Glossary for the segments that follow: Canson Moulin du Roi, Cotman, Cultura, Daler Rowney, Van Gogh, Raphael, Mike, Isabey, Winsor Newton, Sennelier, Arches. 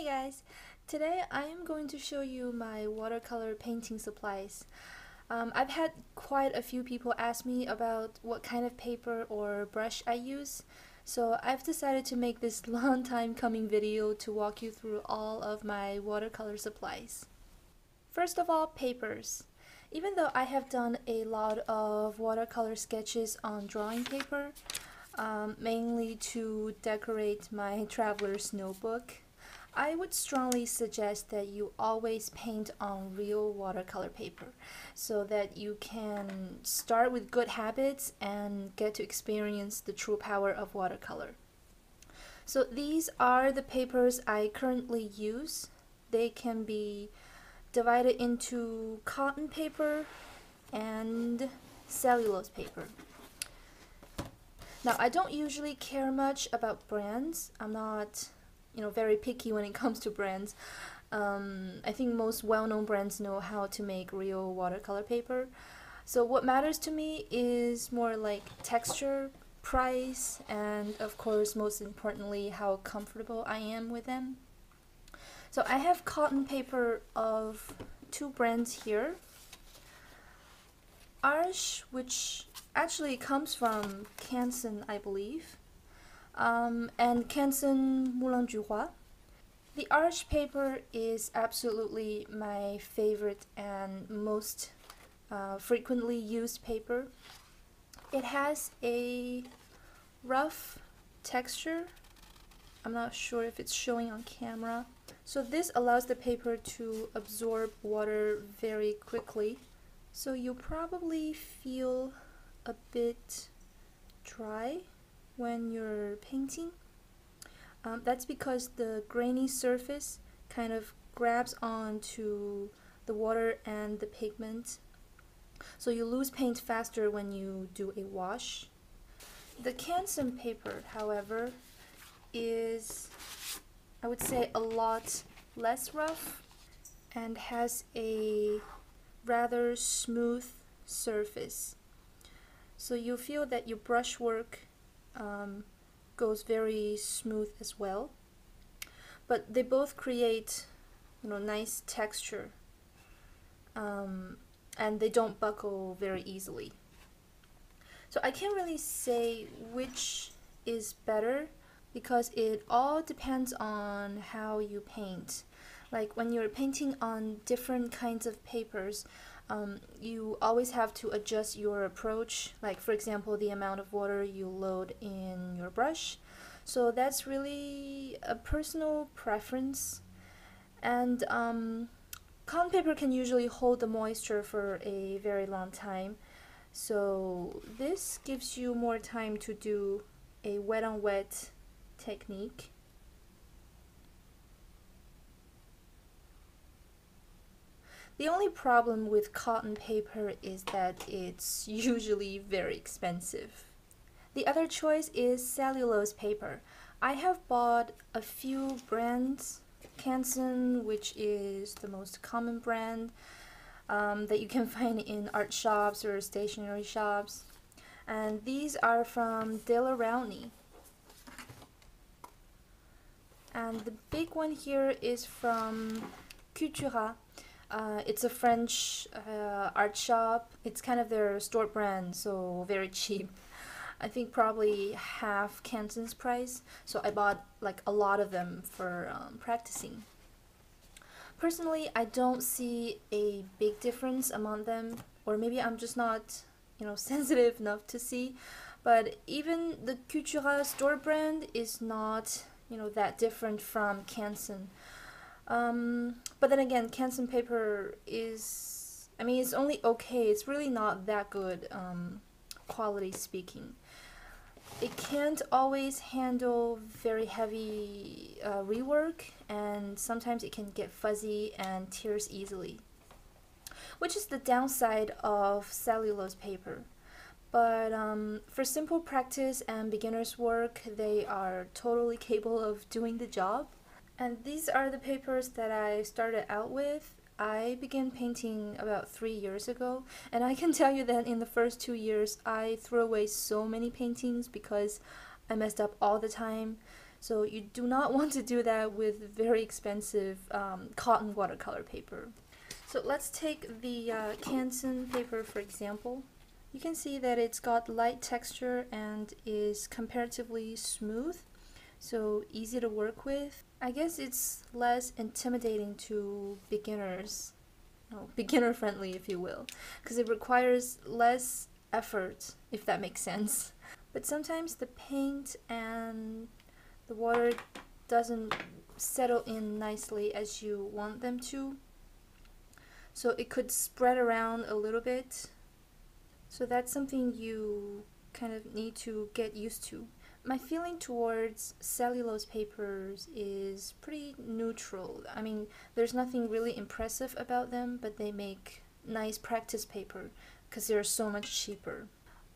Hey guys! Today I am going to show you my watercolor painting supplies. I've had quite a few people ask me about what kind of paper or brush I use, so I've decided to make this long time coming video to walk you through all of my watercolor supplies. First of all, papers. Even though I have done a lot of watercolor sketches on drawing paper, mainly to decorate my traveler's notebook, I would strongly suggest that you always paint on real watercolor paper so that you can start with good habits and get to experience the true power of watercolor. So these are the papers I currently use. They can be divided into cotton paper and cellulose paper. Now, I don't usually care much about brands. I'm not very picky when it comes to brands. I think most well-known brands know how to make real watercolor paper. So what matters to me is more like texture, price, and of course, most importantly, how comfortable I am with them. So I have cotton paper of two brands here. Arches, which actually comes from Canson, I believe. And Canson Moulin du Roi. The Arches paper is absolutely my favorite and most frequently used paper. It has a rough texture. I'm not sure if it's showing on camera. So this allows the paper to absorb water very quickly. So you'll probably feel a bit dry when you're painting. That's because the grainy surface kind of grabs onto the water and the pigment, so you lose paint faster when you do a wash. The Canson paper, however, is, I would say, a lot less rough and has a rather smooth surface, so you feel that your brushwork goes very smooth as well, but they both create nice texture, and they don't buckle very easily. So I can't really say which is better because it all depends on how you paint. Like when you're painting on different kinds of papers, you always have to adjust your approach, like for example the amount of water you load in your brush. So that's really a personal preference, and cotton paper can usually hold the moisture for a very long time, so this gives you more time to do a wet on wet technique. The only problem with cotton paper is that it's usually very expensive. The other choice is cellulose paper. I have bought a few brands. Canson, which is the most common brand that you can find in art shops or stationery shops. And these are from Daler Rowney. And the big one here is from Cultura. It's a French art shop. It's kind of their store brand, so very cheap. I think probably half Canson's price, so I bought like a lot of them for practicing. Personally, I don't see a big difference among them, or maybe I'm just not sensitive enough to see, but even the Cultura store brand is not that different from Canson. But then again, Canson paper is, it's only okay. It's really not that good, quality speaking. It can't always handle very heavy rework, and sometimes it can get fuzzy and tears easily, which is the downside of cellulose paper. But for simple practice and beginner's work, they are totally capable of doing the job. And these are the papers that I started out with. I began painting about 3 years ago, and I can tell you that in the first 2 years I threw away so many paintings because I messed up all the time. So you do not want to do that with very expensive cotton watercolor paper. So let's take the Canson paper for example. You can see that it's got light texture and is comparatively smooth, so easy to work with. I guess it's less intimidating to beginners, beginner friendly if you will, because it requires less effort, if that makes sense. But sometimes the paint and the water doesn't settle in nicely as you want them to, so it could spread around a little bit. So that's something you kind of need to get used to. My feeling towards cellulose papers is pretty neutral. I mean, there's nothing really impressive about them, but they make nice practice paper because they're so much cheaper.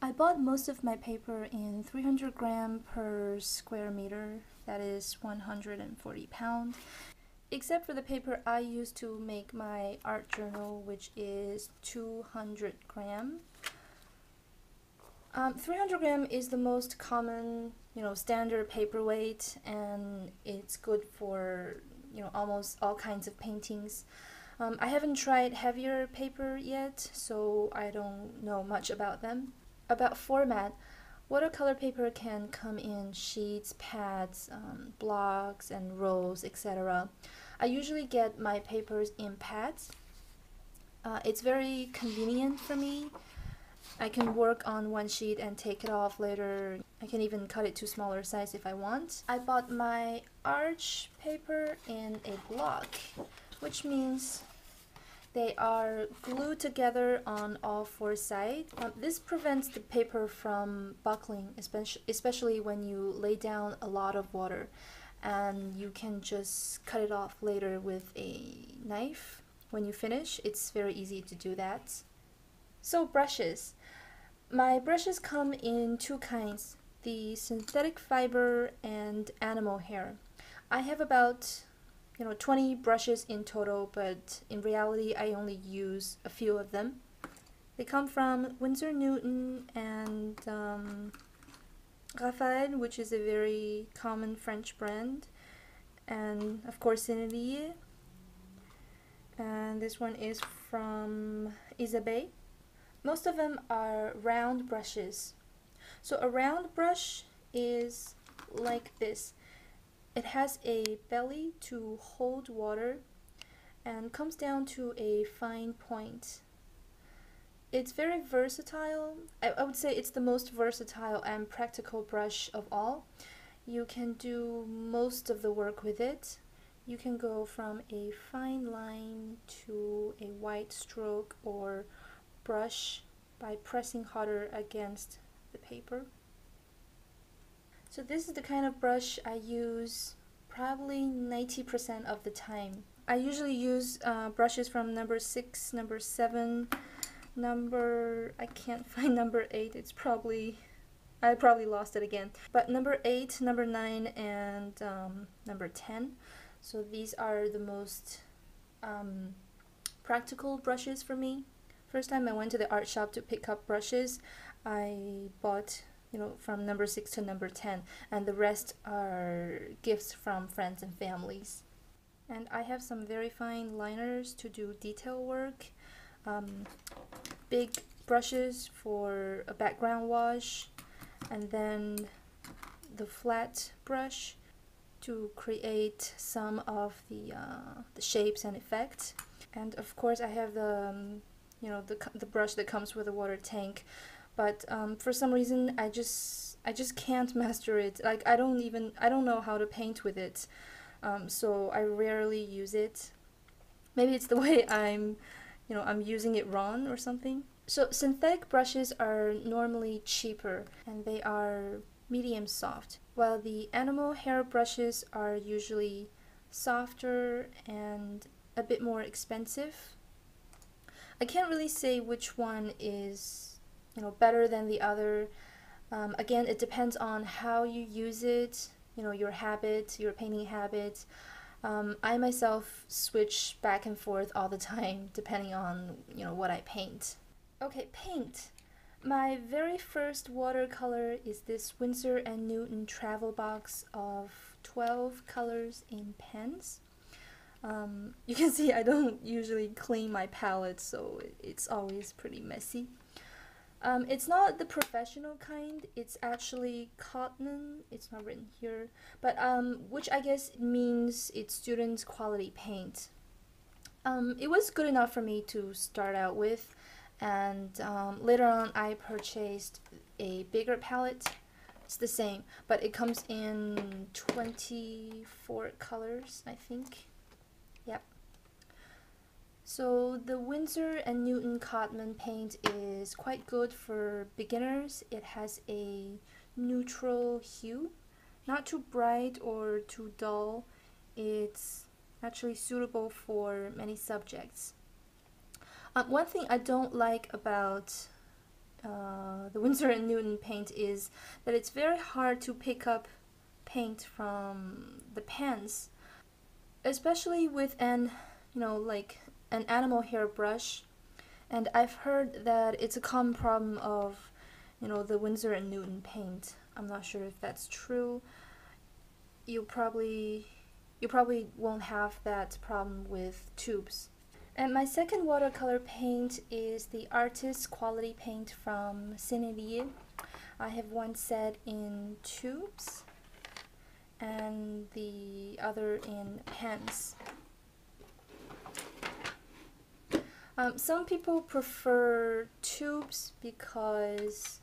I bought most of my paper in 300 gram per square meter, that is 140 pound, except for the paper I use to make my art journal, which is 200 gram. 300 gram is the most common, standard paperweight, and it's good for, almost all kinds of paintings. I haven't tried heavier paper yet, so I don't know much about them. About format, watercolor paper can come in sheets, pads, blocks, and rolls, etc. I usually get my papers in pads. It's very convenient for me. I can work on one sheet and take it off later. I can even cut it to smaller size if I want. I bought my Arch paper in a block, which means they are glued together on all four sides. This prevents the paper from buckling, especially when you lay down a lot of water, and you can just cut it off later with a knife when you finish. It's very easy to do that. So brushes. My brushes come in two kinds, the synthetic fiber and animal hair. I have about 20 brushes in total, but in reality I only use a few of them. They come from Winsor Newton and Raphael, which is a very common French brand, and of course Sennelier. And this one is from Isabey. Most of them are round brushes. So a round brush is like this. It has a belly to hold water and comes down to a fine point. It's very versatile. I would say it's the most versatile and practical brush of all. You can do most of the work with it. You can go from a fine line to a wide stroke or brush by pressing harder against the paper. So this is the kind of brush I use probably 90% of the time. I usually use brushes from number 6, number 7, I can't find number 8, it's probably, I probably lost it again. But number 8, number 9, and number 10. So these are the most practical brushes for me. First time I went to the art shop to pick up brushes, I bought, from number 6 to number 10, and the rest are gifts from friends and families. And I have some very fine liners to do detail work, big brushes for a background wash, and then the flat brush to create some of the shapes and effects. And of course I have the brush that comes with a water tank, but for some reason I just can't master it. Like I don't know how to paint with it, so I rarely use it. Maybe it's the way I'm using it wrong or something. So synthetic brushes are normally cheaper and they are medium soft, while the animal hair brushes are usually softer and a bit more expensive. I can't really say which one is, better than the other. Again, it depends on how you use it, your habit, your painting habit. I myself switch back and forth all the time depending on, what I paint. Okay, paint. My very first watercolor is this Winsor and Newton travel box of 12 colors in pens. You can see I don't usually clean my palette, so it's always pretty messy. It's not the professional kind, it's actually Cotman, it's not written here, but which I guess means it's students' quality paint. It was good enough for me to start out with, and later on I purchased a bigger palette. It's the same, but it comes in 24 colors, I think. Yep. So the Winsor and Newton Cotman paint is quite good for beginners. It has a neutral hue, not too bright or too dull. It's actually suitable for many subjects. One thing I don't like about the Winsor and Newton paint is that it's very hard to pick up paint from the pens, especially with an, like an animal hair brush. And I've heard that it's a common problem of, the Winsor and Newton paint. I'm not sure if that's true. You probably won't have that problem with tubes. And my second watercolor paint is the Arches quality paint from Sennelier. I have one set in tubes and the other in pens. Some people prefer tubes because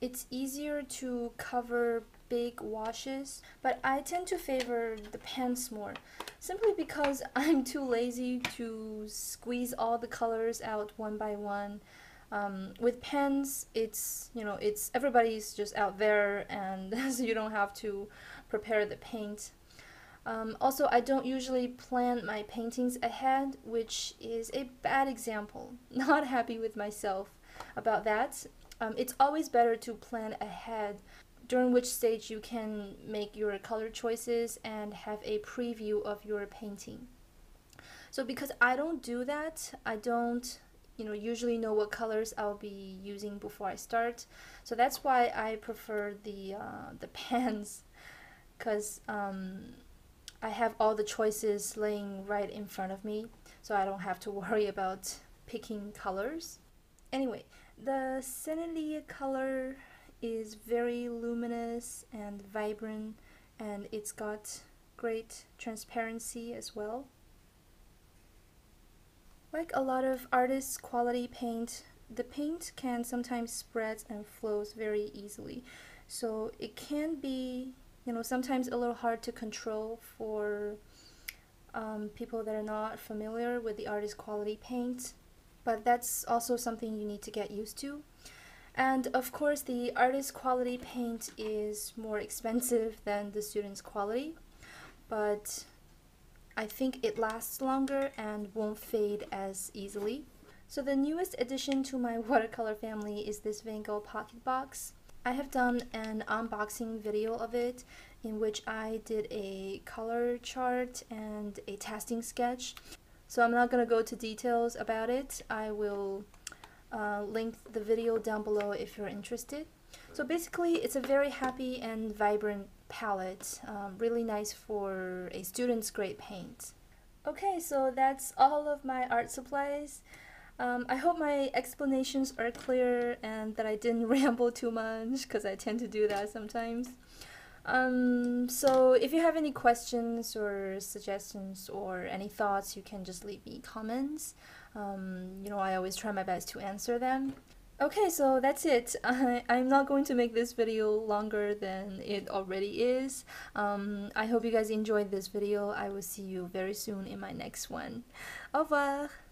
it's easier to cover big washes, but I tend to favor the pens more, simply because I'm too lazy to squeeze all the colors out one by one. With pens, it's, everybody's just out there, and so you don't have to prepare the paint. Also, I don't usually plan my paintings ahead, which is a bad example. Not happy with myself about that. It's always better to plan ahead, during which stage you can make your color choices and have a preview of your painting. So because I don't do that, I don't usually know what colors I'll be using before I start. So that's why I prefer the pens, because I have all the choices laying right in front of me, so I don't have to worry about picking colors. Anyway, the Sennelier color is very luminous and vibrant, and it's got great transparency as well. Like a lot of artists' quality paint, the paint can sometimes spread and flows very easily, so it can be sometimes a little hard to control for people that are not familiar with the artist quality paint, but that's also something you need to get used to. And of course, the artist quality paint is more expensive than the student's quality, but I think it lasts longer and won't fade as easily. So the newest addition to my watercolor family is this Van Gogh pocket box. I have done an unboxing video of it, in which I did a color chart and a testing sketch. So I'm not going to go to details about it. I will link the video down below if you're interested. So basically, it's a very happy and vibrant palette, really nice for a student's grade paint. Okay, so that's all of my art supplies. I hope my explanations are clear and that I didn't ramble too much, because I tend to do that sometimes. So if you have any questions or suggestions or any thoughts, you can just leave me comments. I always try my best to answer them. Okay, so that's it. I'm not going to make this video longer than it already is. I hope you guys enjoyed this video. I will see you very soon in my next one. Au revoir!